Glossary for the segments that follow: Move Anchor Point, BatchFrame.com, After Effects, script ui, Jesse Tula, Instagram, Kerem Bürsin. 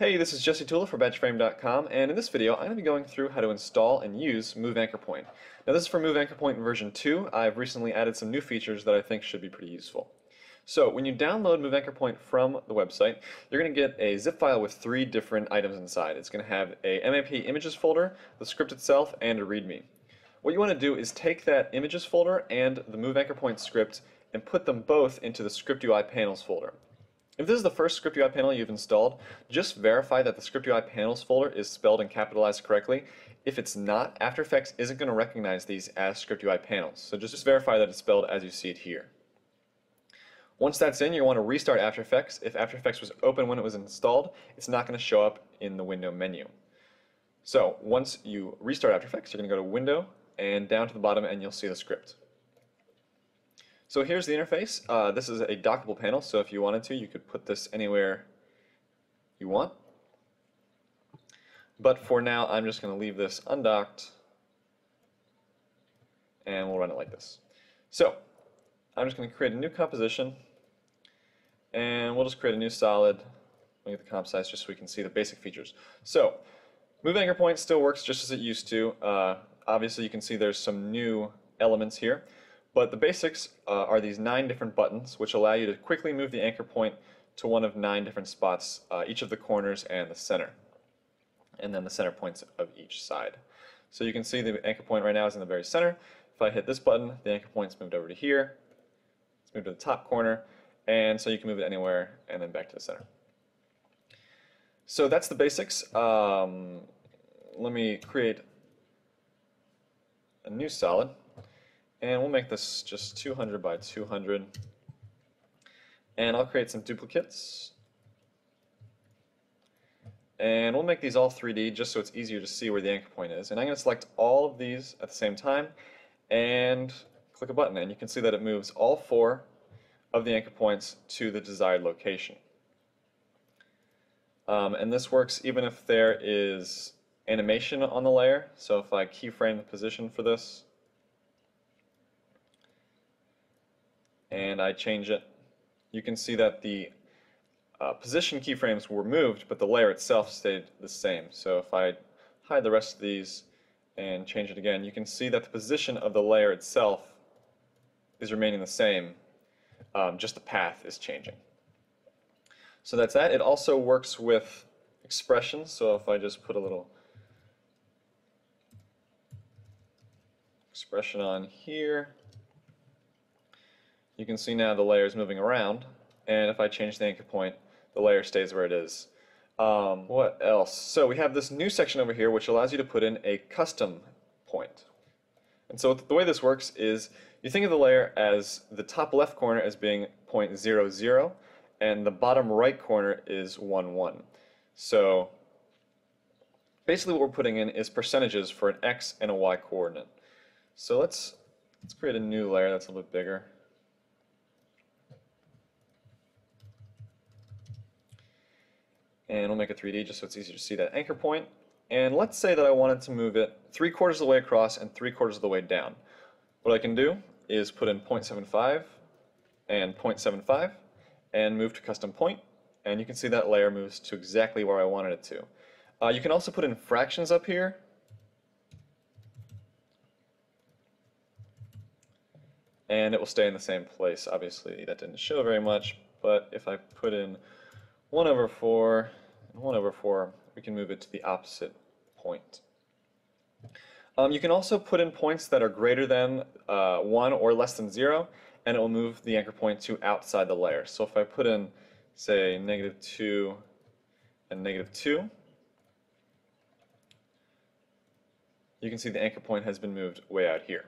Hey, this is Jesse Tula for BatchFrame.com, and in this video I'm going to be going through how to install and use Move Anchor Point. Now this is for Move Anchor Point in version 2. I've recently added some new features that I think should be pretty useful. So when you download Move Anchor Point from the website, you're going to get a zip file with three different items inside. It's going to have a MAP images folder, the script itself, and a README. What you want to do is take that images folder and the Move Anchor Point script and put them both into the script UI panels folder. If this is the first script UI panel you've installed, just verify that the script UI panels folder is spelled and capitalized correctly. If it's not, After Effects isn't going to recognize these as script UI panels. So just verify that it's spelled as you see it here. Once that's in, you want to restart After Effects. If After Effects was open when it was installed, it's not going to show up in the window menu. So once you restart After Effects, you're going to go to Window and down to the bottom, and you'll see the script. So here's the interface. This is a dockable panel, so if you wanted to, you could put this anywhere you want. But for now, I'm just going to leave this undocked, and we'll run it like this. So I'm just going to create a new composition, and we'll just create a new solid. We'll get the comp size just so we can see the basic features. So Move Anchor Point still works just as it used to. Obviously, you can see there's some new elements here. But the basics are these 9 different buttons, which allow you to quickly move the anchor point to one of 9 different spots, each of the corners and the center, and then the center points of each side. So you can see the anchor point right now is in the very center. If I hit this button, the anchor point's moved over to here. It's moved to the top corner, and so you can move it anywhere and then back to the center. So that's the basics. Let me create a new solid. And we'll make this just 200 by 200. And I'll create some duplicates. And we'll make these all 3D just so it's easier to see where the anchor point is. And I'm going to select all of these at the same time and click a button. And you can see that it moves all 4 of the anchor points to the desired location. And this works even if there is animation on the layer. So if I keyframe the position for this, and I change it, you can see that the position keyframes were moved, but the layer itself stayed the same. So if I hide the rest of these and change it again, you can see that the position of the layer itself is remaining the same, just the path is changing. So that's that. It also works with expressions, so if I just put a little expression on here, you can see now the layer is moving around, and if I change the anchor point, the layer stays where it is. What else? So we have this new section over here which allows you to put in a custom point. And so the way this works is you think of the layer as the top left corner as being 0.00, and the bottom right corner is 1,1. So basically what we're putting in is percentages for an X and a Y coordinate. So let's create a new layer that's a little bit bigger. And we'll make it 3D just so it's easier to see that anchor point. And let's say that I wanted to move it 3/4 of the way across and 3/4 of the way down. What I can do is put in 0.75 and 0.75 and move to custom point. And you can see that layer moves to exactly where I wanted it to. You can also put in fractions up here. And it will stay in the same place. Obviously, that didn't show very much. But if I put in 1/4 and 1/4, we can move it to the opposite point. You can also put in points that are greater than 1 or less than 0, and it will move the anchor point to outside the layer. So if I put in, say, -2 and -2, you can see the anchor point has been moved way out here.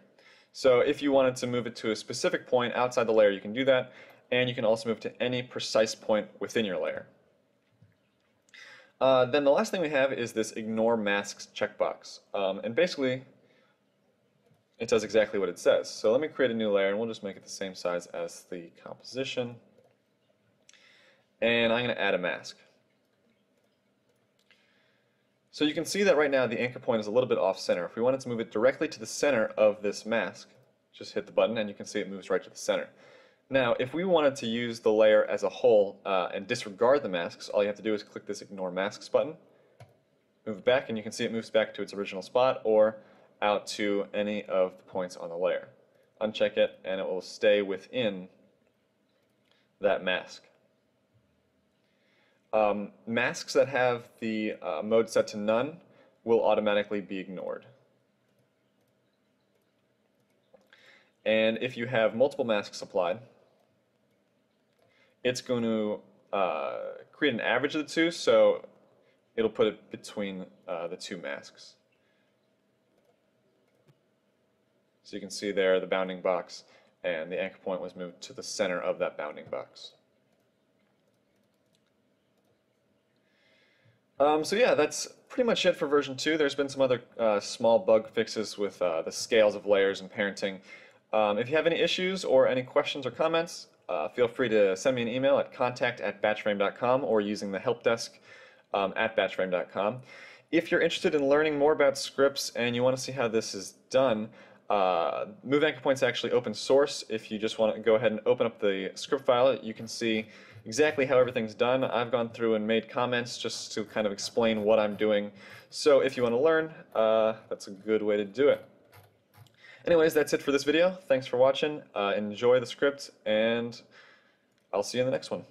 So if you wanted to move it to a specific point outside the layer, you can do that. And you can also move to any precise point within your layer. Then the last thing we have is this Ignore Masks checkbox. And basically, it does exactly what it says. So let me create a new layer, and we'll just make it the same size as the composition. And I'm going to add a mask. So you can see that right now the anchor point is a little bit off center. If we wanted to move it directly to the center of this mask, just hit the button, and you can see it moves right to the center. Now, if we wanted to use the layer as a whole and disregard the masks, all you have to do is click this Ignore Masks button, move back, and you can see it moves back to its original spot or out to any of the points on the layer. Uncheck it, and it will stay within that mask. Masks that have the mode set to none will automatically be ignored. And if you have multiple masks applied, it's going to create an average of the two, so it'll put it between the two masks. So you can see there the bounding box, and the anchor point was moved to the center of that bounding box. So yeah, that's pretty much it for version 2. There's been some other small bug fixes with the scales of layers and parenting. If you have any issues or any questions or comments, feel free to send me an email at contact@batchframe.com or using the help desk at batchframe.com. If you're interested in learning more about scripts and you want to see how this is done, Move Anchor Point is actually open source. If you just want to go ahead and open up the script file, you can see exactly how everything's done. I've gone through and made comments just to kind of explain what I'm doing. So if you want to learn, that's a good way to do it. Anyways, that's it for this video. Thanks for watching. Enjoy the script, and I'll see you in the next one.